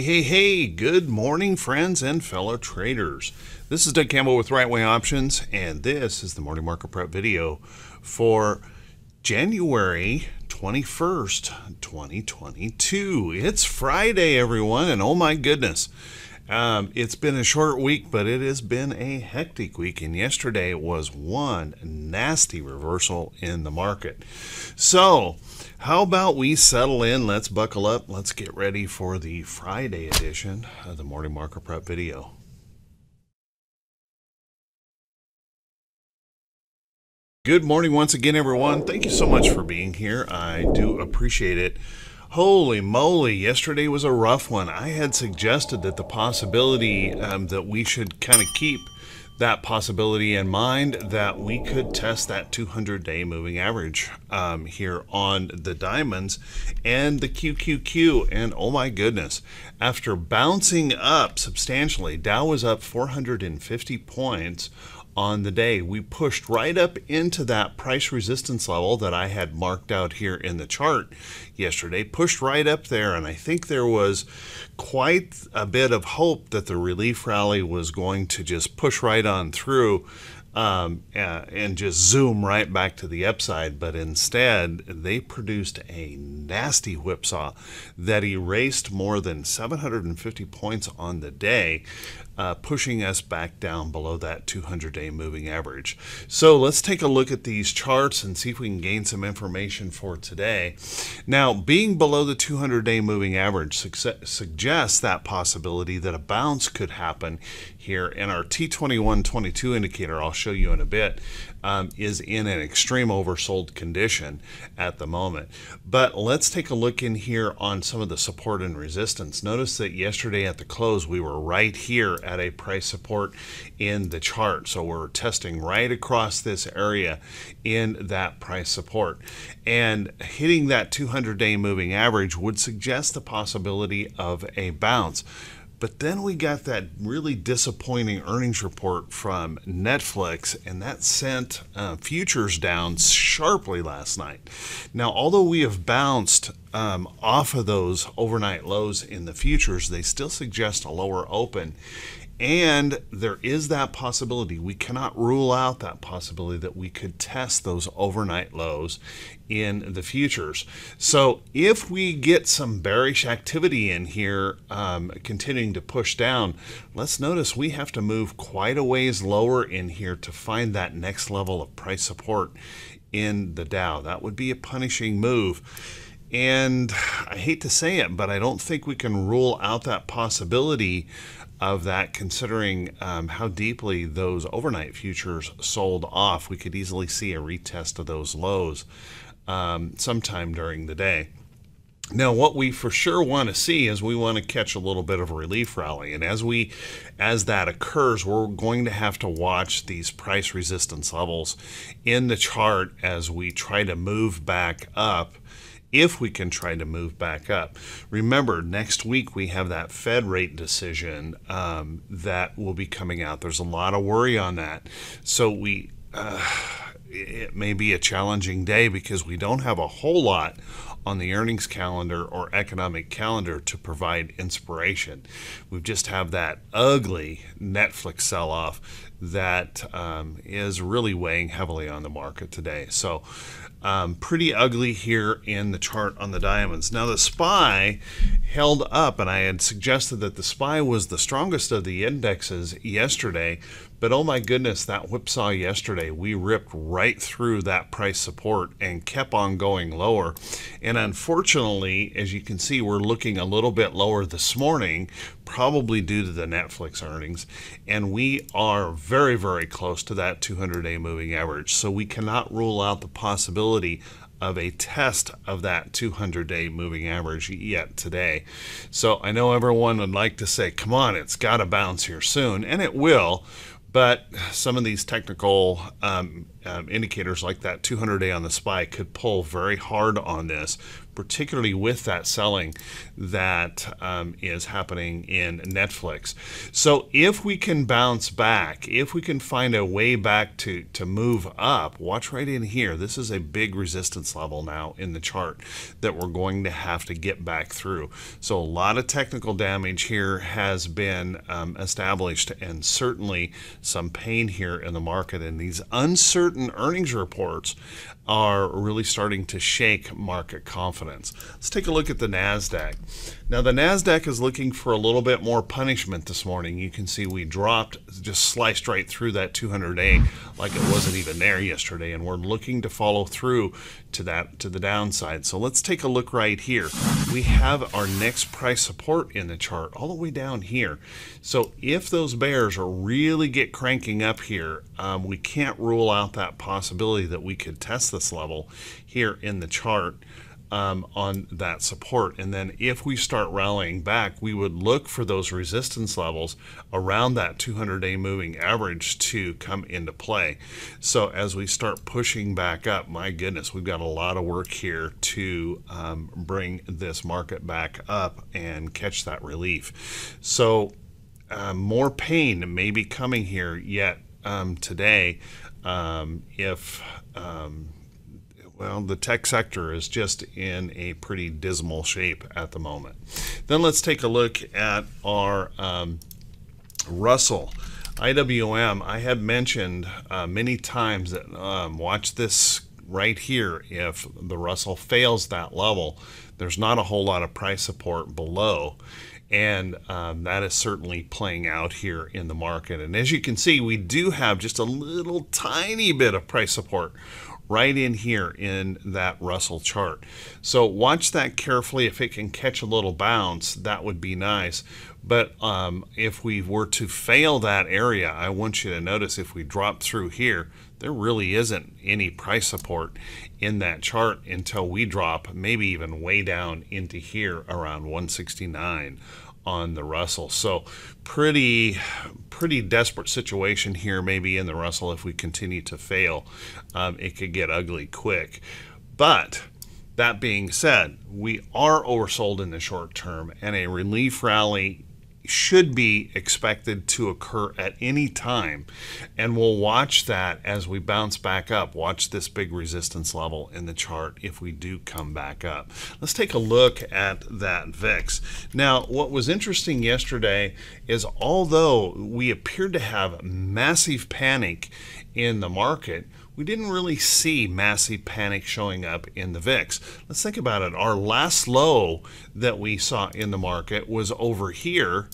Hey, good morning, friends and fellow traders. This is Doug Campbell with Right Way Options, and this is the Morning Market Prep video for January 21st, 2022. It's Friday, everyone, and oh my goodness. It's been a short week, but it has been a hectic week, and yesterday was one nasty reversal in the market. So, how about we settle in? Let's buckle up. Let's get ready for the Friday edition of the Morning Market Prep video. Good morning once again, everyone. Thank you so much for being here. I do appreciate it. Holy moly, yesterday was a rough one. I had suggested that the possibility that we should kind of keep that possibility in mind that we could test that 200-day moving average here on the diamonds and the QQQ, and oh my goodness, after bouncing up substantially, Dow was up 450 points on the day. We pushed right up into that price resistance level that I had marked out here in the chart yesterday, pushed right up there, and I think there was quite a bit of hope that the relief rally was going to just push right on through and just zoom right back to the upside, but instead they produced a nasty whipsaw that erased more than 750 points on the day, pushing us back down below that 200-day moving average. So let's take a look at these charts and see if we can gain some information for today. Now, being below the 200-day moving average suggests that possibility that a bounce could happen here, and our T21-22 indicator, I'll show you in a bit, is in an extreme oversold condition at the moment. But let's take a look in here on some of the support and resistance. Notice that yesterday at the close we were right here at a price support in the chart, so we're testing right across this area in that price support, and hitting that 200-day moving average would suggest the possibility of a bounce. But then we got that really disappointing earnings report from Netflix, and that sent futures down sharply last night. Now, although we have bounced off of those overnight lows in the futures, they still suggest a lower open. And there is that possibility. We cannot rule out that possibility that we could test those overnight lows in the futures. So if we get some bearish activity in here, continuing to push down, let's notice we have to move quite a ways lower in here to find that next level of price support in the Dow. That would be a punishing move. And I hate to say it, but I don't think we can rule out that possibility of that, considering how deeply those overnight futures sold off. We could easily see a retest of those lows sometime during the day. Now, what we for sure want to see is we want to catch a little bit of a relief rally, and as that occurs, we're going to have to watch these price resistance levels in the chart as we try to move back up. If we can try to move back up. Remember, next week we have that Fed rate decision that will be coming out. There's a lot of worry on that. So it may be a challenging day because we don't have a whole lot on the earnings calendar or economic calendar to provide inspiration. We just have that ugly Netflix sell-off that is really weighing heavily on the market today. So pretty ugly here in the chart on the diamonds. Now, the SPY held up, and I had suggested that the SPY was the strongest of the indexes yesterday, but oh my goodness, that whipsaw yesterday, we ripped right through that price support and kept on going lower. And unfortunately, as you can see, we're looking a little bit lower this morning, probably due to the Netflix earnings, and we are very, very close to that 200-day moving average, so we cannot rule out the possibility of a test of that 200-day moving average yet today. So I know everyone would like to say, come on, it's got to bounce here soon, and it will, but some of these technical indicators like that 200-day on the SPY could pull very hard on this, particularly with that selling that is happening in Netflix. So if we can bounce back, if we can find a way back to move up, watch right in here. This is a big resistance level now in the chart that we're going to have to get back through. So a lot of technical damage here has been established, and certainly some pain here in the market. And these uncertain earnings reports are really starting to shake market confidence. Let's take a look at the NASDAQ. Now the NASDAQ is looking for a little bit more punishment this morning. You can see we dropped, just sliced right through that 200-day like it wasn't even there yesterday, and we're looking to follow through to that, to the downside. So let's take a look right here. We have our next price support in the chart all the way down here. So if those bears are really get cranking up here, we can't rule out that possibility that we could test this level here in the chart on that support. And then if we start rallying back, we would look for those resistance levels around that 200-day moving average to come into play. So as we start pushing back up, my goodness, we've got a lot of work here to bring this market back up and catch that relief. So more pain may be coming here yet today. Well, the tech sector is just in a pretty dismal shape at the moment. Then let's take a look at our Russell. IWM, I had mentioned many times that watch this right here. If the Russell fails that level, there's not a whole lot of price support below. And that is certainly playing out here in the market. And as you can see, we do have just a little tiny bit of price support right in here in that Russell chart. So watch that carefully. If it can catch a little bounce, that would be nice. But if we were to fail that area, I want you to notice if we drop through here, there really isn't any price support in that chart until we drop maybe even way down into here around 169 on the Russell. So pretty desperate situation here maybe in the Russell. If we continue to fail, it could get ugly quick. But that being said, we are oversold in the short term, and a relief rally should be expected to occur at any time. And we'll watch that as we bounce back up. Watch this big resistance level in the chart if we do come back up. Let's take a look at that VIX. Now, what was interesting yesterday is although we appeared to have massive panic in the market, we didn't really see massive panic showing up in the VIX. Let's think about it. Our last low that we saw in the market was over here,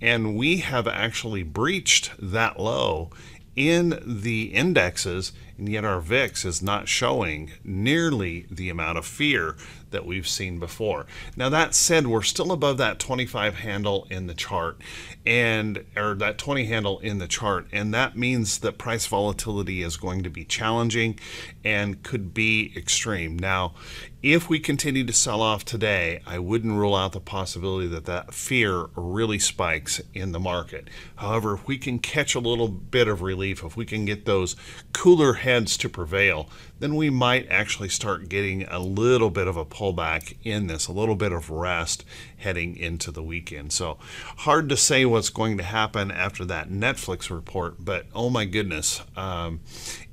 and we have actually breached that low in the indexes, and yet our VIX is not showing nearly the amount of fear that we've seen before. Now that said, we're still above that 25 handle in the chart, and or that 20 handle in the chart, and that means that price volatility is going to be challenging and could be extreme. Now, if we continue to sell off today, I wouldn't rule out the possibility that that fear really spikes in the market. However, if we can catch a little bit of relief, if we can get those cooler heads to prevail, then we might actually start getting a little bit of a pullback in this, a little bit of rest heading into the weekend. So hard to say what's going to happen after that Netflix report, but oh my goodness,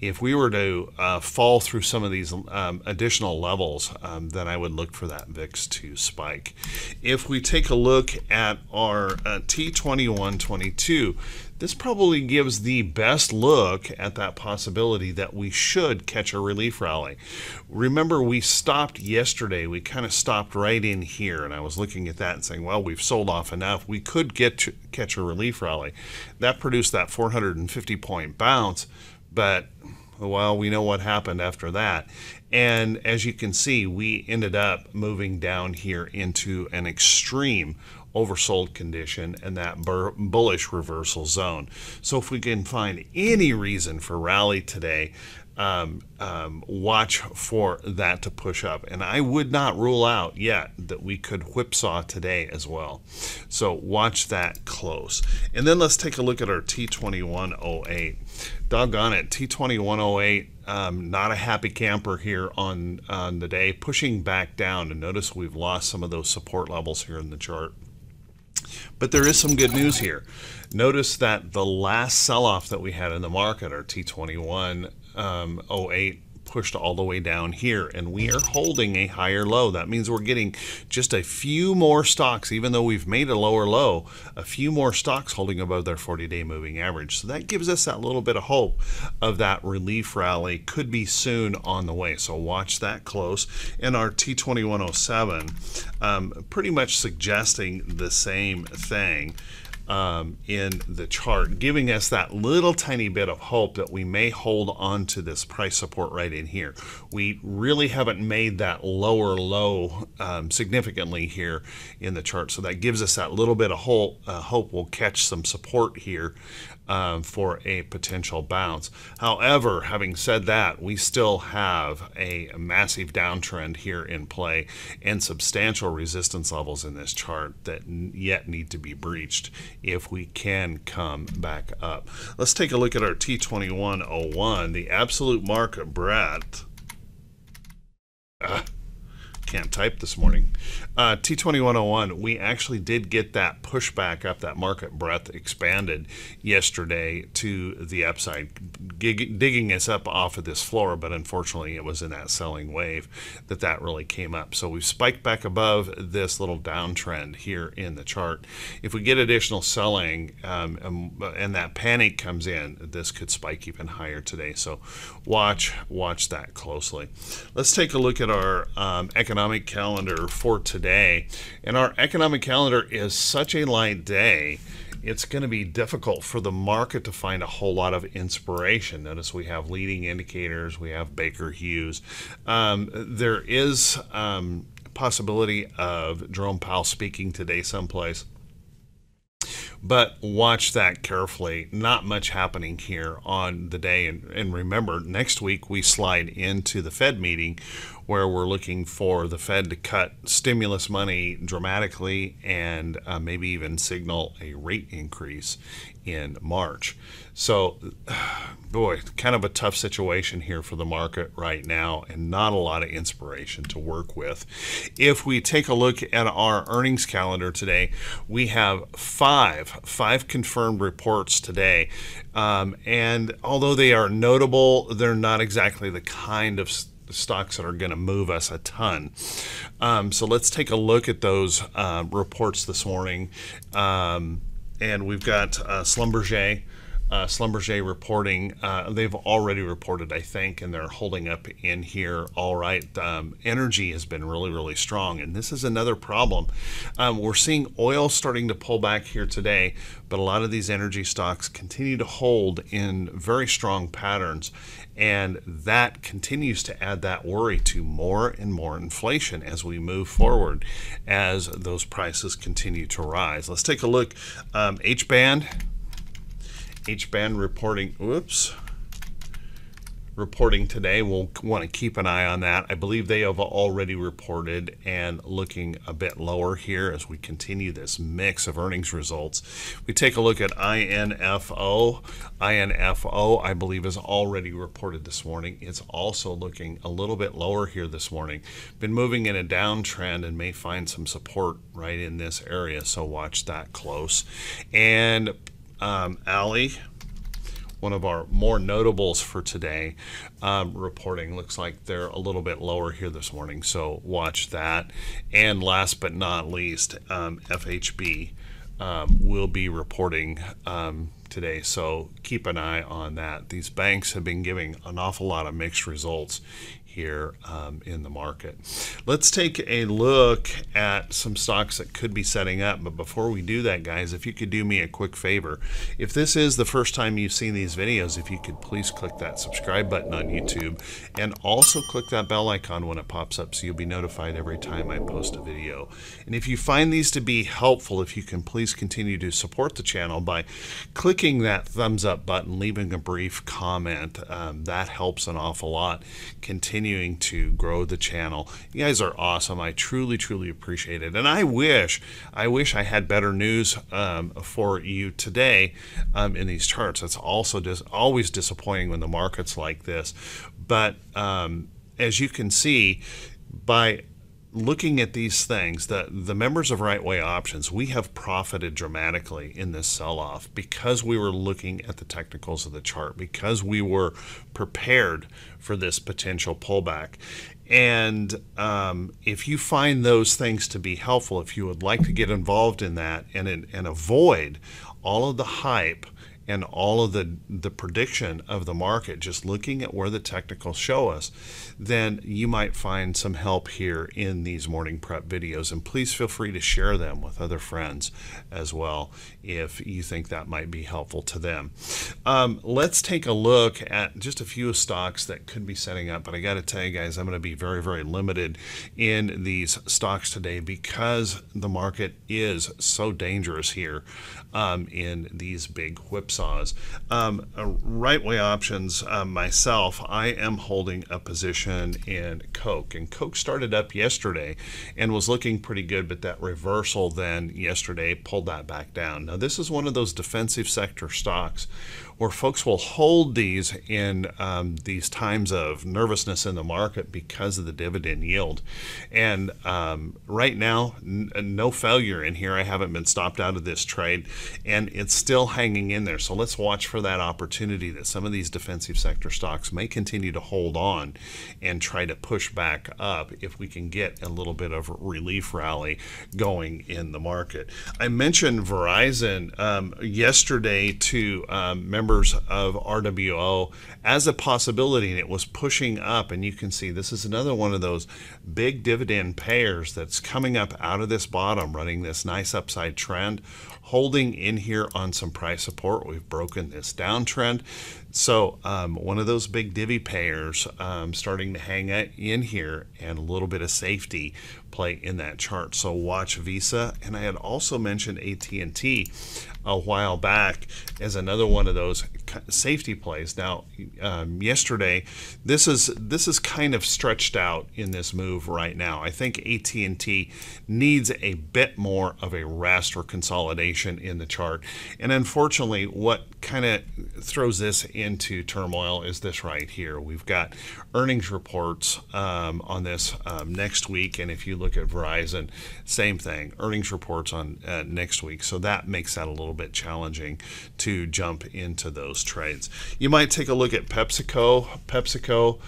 if we were to fall through some of these additional levels, then I would look for that VIX to spike. If we take a look at our T2122, this probably gives the best look at that possibility that we should catch a relief rally. Remember, we stopped yesterday. We kind of stopped right in here, and I was looking at that and saying, well, we've sold off enough. We could catch a relief rally. That produced that 450-point bounce, but well, we know what happened after that. And as you can see, we ended up moving down here into an extreme oversold condition and that bullish reversal zone. So if we can find any reason for rally today, watch for that to push up. And I would not rule out yet that we could whipsaw today as well. So watch that close. And then let's take a look at our T2108. Doggone it, T2108, not a happy camper here on the day, pushing back down. And notice we've lost some of those support levels here in the chart. But there is some good news here. Notice that the last sell-off that we had in the market, our T2108, pushed all the way down here, and we are holding a higher low. That means we're getting just a few more stocks, even though we've made a lower low, a few more stocks holding above their 40-day moving average. So that gives us that little bit of hope of that relief rally could be soon on the way. So watch that close. And our T2107, pretty much suggesting the same thing. In the chart, giving us that little tiny bit of hope that we may hold on to this price support right in here. We really haven't made that lower low significantly here in the chart, so that gives us that little bit of hope we'll catch some support here for a potential bounce. However, having said that, we still have a massive downtrend here in play and substantial resistance levels in this chart that yet need to be breached if we can come back up. Let's take a look at our T2101, the absolute market breadth. Can't type this morning. T2101, we actually did get that pushback up, that market breadth expanded yesterday to the upside, digging us up off of this floor, but unfortunately it was in that selling wave that really came up. So we've spiked back above this little downtrend here in the chart. If we get additional selling and that panic comes in, this could spike even higher today. So watch that closely. Let's take a look at our economic calendar for today, and our economic calendar is such a light day, it's going to be difficult for the market to find a whole lot of inspiration. Notice we have leading indicators, we have Baker Hughes, there is possibility of Jerome Powell speaking today someplace. But watch that carefully. Not much happening here on the day. And remember, next week we slide into the Fed meeting where we're looking for the Fed to cut stimulus money dramatically and maybe even signal a rate increase in March. So, boy, kind of a tough situation here for the market right now, and not a lot of inspiration to work with. If we take a look at our earnings calendar today, we have five confirmed reports today, and although they are notable, they're not exactly the kind of stocks that are going to move us a ton. So let's take a look at those reports this morning. And we've got Schlumberger. Schlumberger reporting, they've already reported, I think, and they're holding up in here all right. Energy has been really strong, and this is another problem. We're seeing oil starting to pull back here today, but a lot of these energy stocks continue to hold in very strong patterns, and that continues to add that worry to more and more inflation as we move forward, as those prices continue to rise. Let's take a look. H-band reporting, reporting today. We'll want to keep an eye on that. I believe they have already reported and looking a bit lower here as we continue this mix of earnings results. We take a look at INFO. INFO, I believe, is already reported this morning. It's also looking a little bit lower here this morning. Been moving in a downtrend and may find some support right in this area, so watch that close. And Alley, one of our more notables for today, reporting, looks like they're a little bit lower here this morning, so watch that. And last but not least, FHB will be reporting today, so keep an eye on that. These banks have been giving an awful lot of mixed results here in the market. Let's take a look at some stocks that could be setting up. But before we do that, guys, if you could do me a quick favor, if this is the first time you've seen these videos, if you could please click that subscribe button on YouTube, and also click that bell icon when it pops up so you'll be notified every time I post a video. And if you find these to be helpful, if you can please continue to support the channel by clicking that thumbs up button, leaving a brief comment. That helps an awful lot continuing to grow the channel. You guys are awesome. I truly appreciate it, and I wish I had better news for you today in these charts. That's also just always disappointing when the market's like this, but as you can see by looking at these things, the members of Right Way Options, we have profited dramatically in this sell-off because we were looking at the technicals of the chart, because we were prepared for this potential pullback. And if you find those things to be helpful, if you would like to get involved in that and avoid all of the hype and all of the prediction of the market, just looking at where the technicals show us, then you might find some help here in these morning prep videos. And please feel free to share them with other friends as well if you think that might be helpful to them. Let's take a look at just a few stocks that could be setting up. But I gotta tell you guys, I'm gonna be very limited in these stocks today because the market is so dangerous here in these big whips. Right Way Options, myself, I am holding a position in Coke, and Coke started up yesterday and was looking pretty good, but that reversal then yesterday pulled that back down. Now this is one of those defensive sector stocks where folks will hold these in these times of nervousness in the market because of the dividend yield. And right now, no failure in here. I haven't been stopped out of this trade, and it's still hanging in there. So let's watch for that opportunity that some of these defensive sector stocks may continue to hold on and try to push back up if we can get a little bit of relief rally going in the market. I mentioned Verizon yesterday to members of RWO as a possibility, and it was pushing up, and you can see this is another one of those big dividend payers that's coming up out of this bottom, running this nice upside trend, holding in here on some price support. We've broken this downtrend. So one of those big divvy payers starting to hang in here, and a little bit of safety play in that chart. So watch Visa. And I had also mentioned AT&T a while back as another one of those safety plays. Now yesterday, this is kind of stretched out in this move right now. I think AT&T needs a bit more of a rest or consolidation in the chart. And unfortunately, what kind of throws this into turmoil is this right here. We've got earnings reports on this next week, and if you look at Verizon, same thing, earnings reports on next week. So that makes that a little bit challenging to jump into those trades. You might take a look at PepsiCo. PepsiCo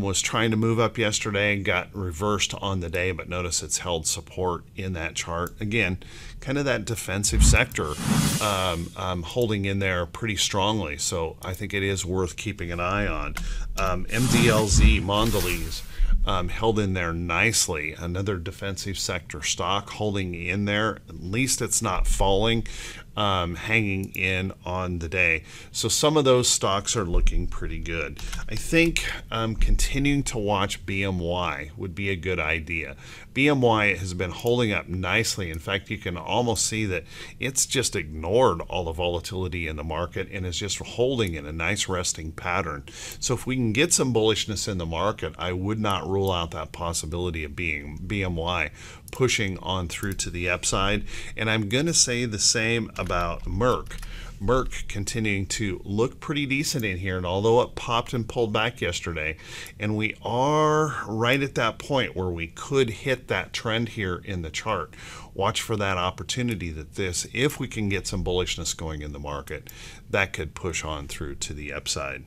was trying to move up yesterday and got reversed on the day, but notice it's held support in that chart. Again, kind of that defensive sector holding in there pretty strongly. So I think it is worth keeping an eye on. MDLZ, Mondelez, held in there nicely. Another defensive sector stock holding in there. At least it's not falling, hanging in on the day. So some of those stocks are looking pretty good. I think continuing to watch BMY would be a good idea. BMY has been holding up nicely. In fact, you can almost see that it's just ignored all the volatility in the market and is just holding in a nice resting pattern. So if we can get some bullishness in the market, I would not rule out that possibility of being BMY pushing on through to the upside. And I'm going to say the same about Merck. Merck continuing to look pretty decent in here, and although it popped and pulled back yesterday, and we are right at that point where we could hit that trend here in the chart. Watch for that opportunity that this, if we can get some bullishness going in the market, that could push on through to the upside.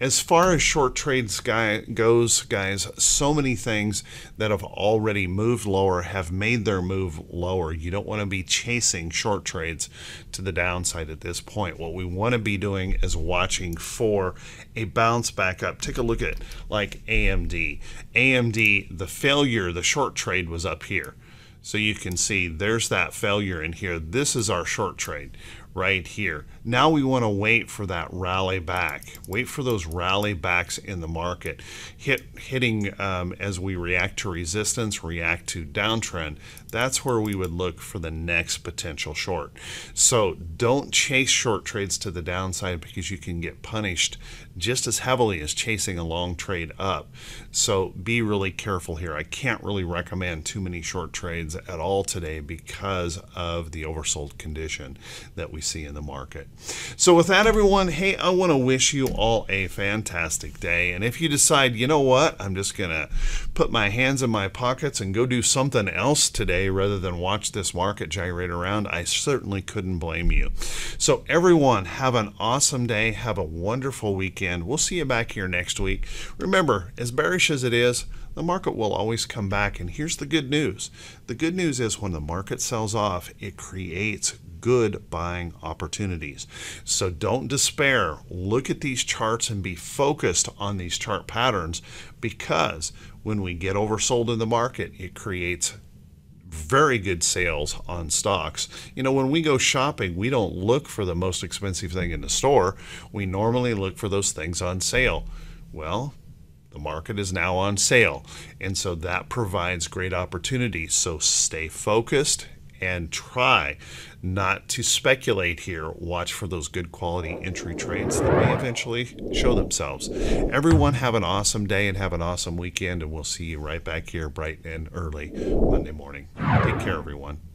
As far as short trades goes, guys, so many things that have already moved lower have made their move lower. You don't want to be chasing short trades to the downside at this point. point. What we want to be doing is watching for a bounce back up. Take a look at like AMD. AMD, the failure, the short trade was up here. So you can see there's that failure in here. This is our short trade right here. Now we want to wait for that rally back. Wait for those rally backs in the market. Hitting as we react to resistance, react to downtrend. That's where we would look for the next potential short. So don't chase short trades to the downside because you can get punished just as heavily as chasing a long trade up. So be really careful here. I can't really recommend too many short trades at all today because of the oversold condition that we see in the market. So with that, everyone, hey, I want to wish you all a fantastic day. And if you decide, you know what, I'm just gonna put my hands in my pockets and go do something else today rather than watch this market gyrate around, I certainly couldn't blame you. So everyone, have an awesome day. Have a wonderful weekend. We'll see you back here next week. Remember, as bearish as it is, the market will always come back. And here's the good news. The good news is when the market sells off, it creates good buying opportunities. So don't despair. Look at these charts and be focused on these chart patterns, because when we get oversold in the market, it creates very good sales on stocks. You know, when we go shopping, we don't look for the most expensive thing in the store. We normally look for those things on sale. Well, the market is now on sale, and so that provides great opportunities. So stay focused and try not to speculate here. Watch for those good quality entry trades that may eventually show themselves. Everyone have an awesome day and have an awesome weekend, and we'll see you right back here bright and early Monday morning. Take care, everyone.